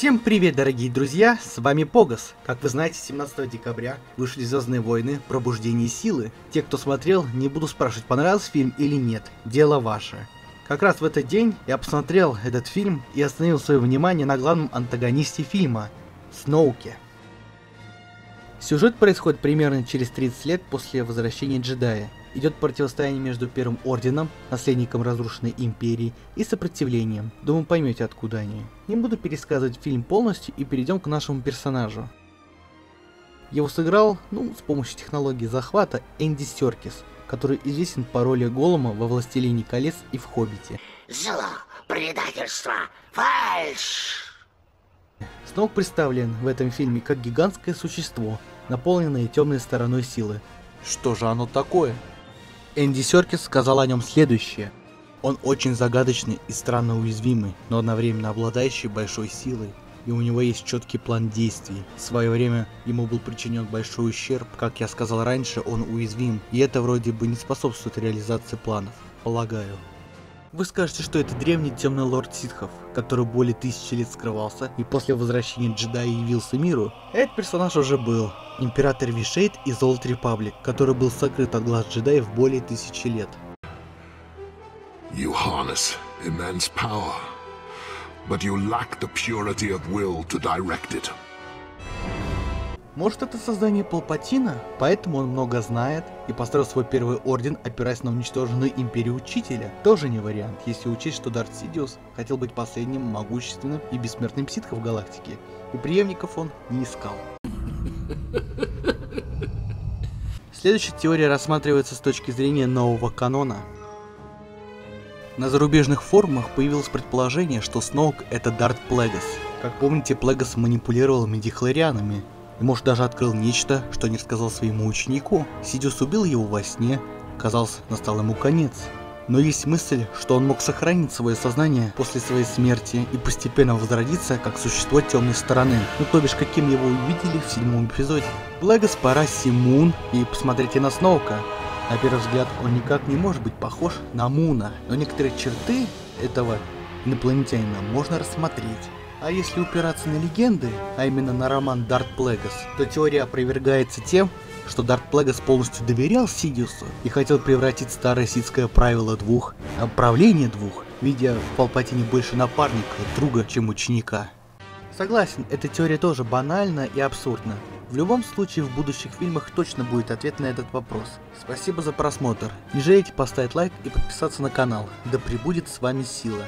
Всем привет, дорогие друзья, с вами Pogos. Как вы знаете, 17 декабря вышли «Звездные войны. Пробуждение силы». Те, кто смотрел, не буду спрашивать, понравился фильм или нет, дело ваше. Как раз в этот день я посмотрел этот фильм и остановил свое внимание на главном антагонисте фильма – Сноуке. Сюжет происходит примерно через 30 лет после возвращения Джедая. Идет противостояние между Первым Орденом, наследником разрушенной империи, и сопротивлением. Думаю, поймете, откуда они. Не буду пересказывать фильм полностью и перейдем к нашему персонажу. Его сыграл, с помощью технологии захвата, Энди Серкис, который известен по роли Голлума во «Властелине колец» и в «Хоббите». Зло, предательство, фальшь! Сноук представлен в этом фильме как гигантское существо, наполненное темной стороной силы. Что же оно такое? Энди Серкис сказал о нем следующее. Он очень загадочный и странно уязвимый, но одновременно обладающий большой силой, и у него есть четкий план действий. В свое время ему был причинен большой ущерб, как я сказал раньше, он уязвим, и это вроде бы не способствует реализации планов, полагаю. Вы скажете, что это древний темный лорд ситхов, который более 1000 лет скрывался и после возвращения джедая явился миру. Этот персонаж уже был. Император Вишейт из Old Republic, который был сокрыт от глаз джедаев более 1000 лет. You harness immense power, but you lack the purity of will to direct it. Может, это создание Палпатина? Поэтому он много знает и построил свой Первый Орден, опираясь на уничтоженную империю Учителя. Тоже не вариант, если учесть, что Дарт Сидиус хотел быть последним могущественным и бессмертным ситхом в галактике, и преемников он не искал. Следующая теория рассматривается с точки зрения нового канона. На зарубежных форумах появилось предположение, что Сноук — это Дарт Плэгас. Как помните, Плэгас манипулировал медихлорианами. И, может, даже открыл нечто, что не рассказал своему ученику. Сидиус убил его во сне. Казалось, настал ему конец. Но есть мысль, что он мог сохранить свое сознание после своей смерти и постепенно возродиться как существо темной стороны. То бишь, каким его увидели в 7-м эпизоде. Плэгас Симун, и посмотрите на Сноука. На первый взгляд, он никак не может быть похож на Муна. Но некоторые черты этого инопланетянина можно рассмотреть. А если упираться на легенды, а именно на роман Дарт Плэгас, то теория опровергается тем, что Дарт Плэгас полностью доверял Сидиусу и хотел превратить старое ситское правило двух, правление двух, видя в Палпатине больше напарника, друга, чем ученика. Согласен, эта теория тоже банальна и абсурдна. В любом случае, в будущих фильмах точно будет ответ на этот вопрос. Спасибо за просмотр. Не жалейте поставить лайк и подписаться на канал. Да пребудет с вами сила.